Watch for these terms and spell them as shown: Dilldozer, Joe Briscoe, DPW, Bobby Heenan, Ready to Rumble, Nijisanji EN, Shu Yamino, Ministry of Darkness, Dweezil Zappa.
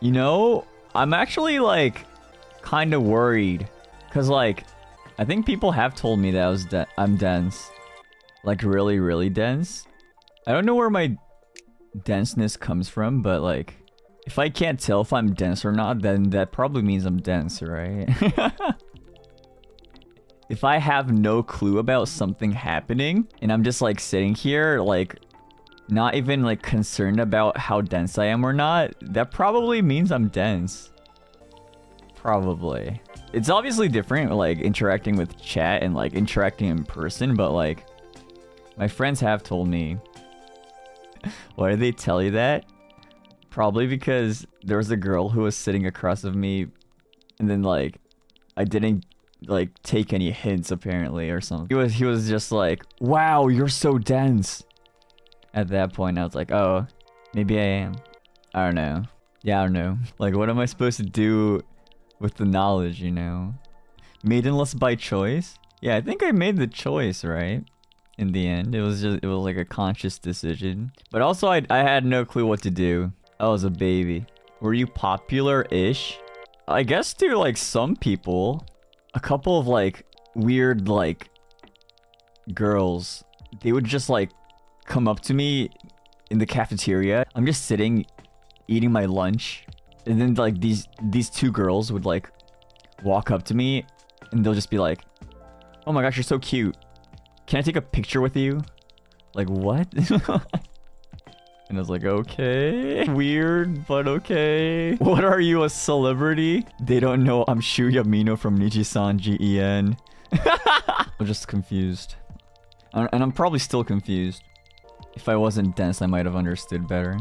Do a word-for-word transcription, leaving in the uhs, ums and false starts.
You know, I'm actually, like, kind of worried. Because, like, I think people have told me that I was de I'm dense. Like, really, really dense. I don't know where my denseness comes from, but, like, if I can't tell if I'm dense or not, then that probably means I'm dense, right? If I have no clue about something happening, and I'm just, like, sitting here, like, not even, like, concerned about how dense I am or not, that probably means I'm dense. Probably. It's obviously different, like, interacting with chat and, like, interacting in person, but, like, my friends have told me. Why did they tell you that? Probably because there was a girl who was sitting across of me, and then, like, I didn't, like, take any hints, apparently, or something. He was, he was just like, wow, you're so dense. At that point, I was like, oh, maybe I am. I don't know. Yeah, I don't know. Like, what am I supposed to do with the knowledge, you know? Maidenless by choice? Yeah, I think I made the choice, right? In the end, it was just, it was like a conscious decision. But also, I, I had no clue what to do. I was a baby. Were you popular-ish? I guess to, like, some people. A couple of, like, weird, like, girls. They would just, like, come up to me in the cafeteria. I'm just sitting, eating my lunch, and then like these these two girls would like walk up to me, and they'll just be like, "Oh my gosh, you're so cute. Can I take a picture with you?" Like, what? And I was like, okay, weird, but okay. What are you, a celebrity? They don't know I'm Shu Yamino from Nijisanji E N. I'm just confused, and I'm probably still confused. If I wasn't dense, I might have understood better.